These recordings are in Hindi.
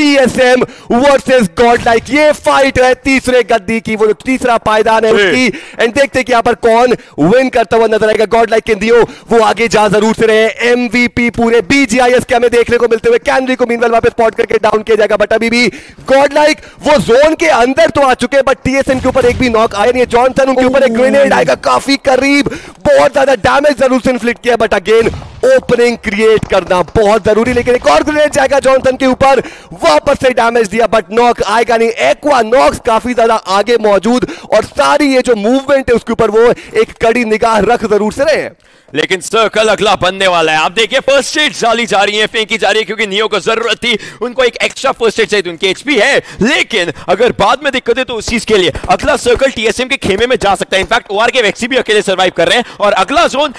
TSM वर्सेस गॉडलाइक, ये फाइट है तीसरे गद्दी की, वो जो तीसरा पायदान है उसकी। एंड देखते हैं कि यहाँ पर कौन विन करता हुआ नजर आएगा। गॉडलाइक केंद्रियो वो आगे जा जरूर से रहे, एमवीपी पूरे बीजीआईएस के हमें देखने को मिलते हुए। कैंड्री को मीनवेल वापस स्पॉट करके डाउन किया जाएगा, बट अभी भी गॉडलाइक वो जोन के अंदर तो आ चुके हैं, बट टीएसएम के ऊपर एक भी नॉक आया नहीं है। जॉनसन उनके ऊपर एक ग्रेनेड आएगा काफी करीब, बहुत ज्यादा डैमेज जरूर से इन्फ्लिक्ट किया, बट अगेन ओपनिंग क्रिएट करना बहुत जरूरी। लेकिन एक और ग्रेनेड जाएगा जॉनसन के ऊपर, वापस से डैमेज दिया बट नॉक आएगा नहीं। AquaNoX काफी ज्यादा आगे मौजूद और सारी ये जो मूवमेंट है उसके ऊपर वो एक कड़ी निगाह रख जरूर से रहे हैं। लेकिन सर्कल अगला बनने वाला है। आप देखिए फर्स्ट एड डाली जा रही है, फेंकी जा रही है, क्योंकि नियो को जरूरत थी, उनको एक एक्स्ट्रा फर्स्ट एड चाहिए, उनकी एचपी है। लेकिन अगर बाद में दिक्कत है तो उस चीज के लिए अगला सर्कल टीएसएम के खेमे में जा सकता है। इनफैक्ट ओआर के वैक्सी भी अकेले सर्वाइव कर रहे हैं और अगला zone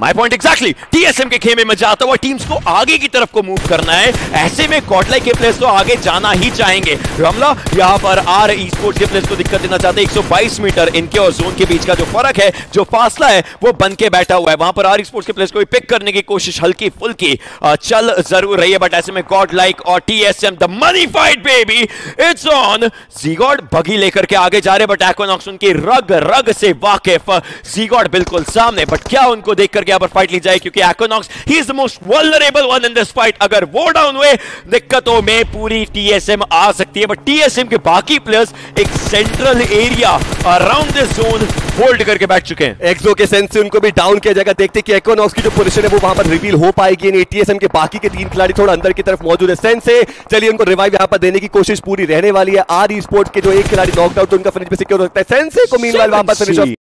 my point exactly TSM के खेमे में जाता हुआ टीम्स को आगे की तरफ को मूव करना है। ऐसे में गॉडलाइक के प्लेयर्स तो आगे जाना ही चाहेंगे। रमला यहां पर आर ई-स्पोर्ट्स के प्लेयर्स को दिक्कत देना चाहते हैं। 122 मीटर इनके और जोन के बीच का जो फर्क है, जो फासला है, वो बन के बैठा हुआ है। वहां पर आर ई-स्पोर्ट्स के प्लेयर्स को भी पिक करने की कोशिश हल्की फुल्की चल जरूर रही है, बट ऐसे में गॉडलाइक और TSM the money fight baby it's on. ZGOD buggy लेकर के आगे जा रहे, बट AKONOKS उनकी रग रग से वाकिफ। ZGOD बिल्कुल सामने, बट क्या उनको देख करके यहाँ पर फाइट ली जाए, क्योंकि AKONOKS ही is the most vulnerable one in this fight. अगर वो डाउन हुए दिक्कतों में पूरी टीएसएम आ सकती है, बट टीएसएम के बाकी प्लेयर्स एक central area around this zone hold करके बैठ चुके हैं। एक्सो के सेंस से उनको भी डाउन किया जाएगा। देखते हैं कि AKONOKS की जो पोजीशन है वो वहां पर रिवील हो पाएगी नहीं। टीएसएम के बाकी के तीन खिलाड़ी थोड़ा अंदर की तरफ मौजूद है। सेंस से चलिए उनको रिवाइव यहां पर देने की कोशिश पूरी रहने वाली है। आर ई स्पोर्ट्स के जो एक खिलाड़ी नॉकआउट, उनका फिनिश भी सिक्योर हो सकता है। सेंस से को मीनवाइल वहां पर फिनिश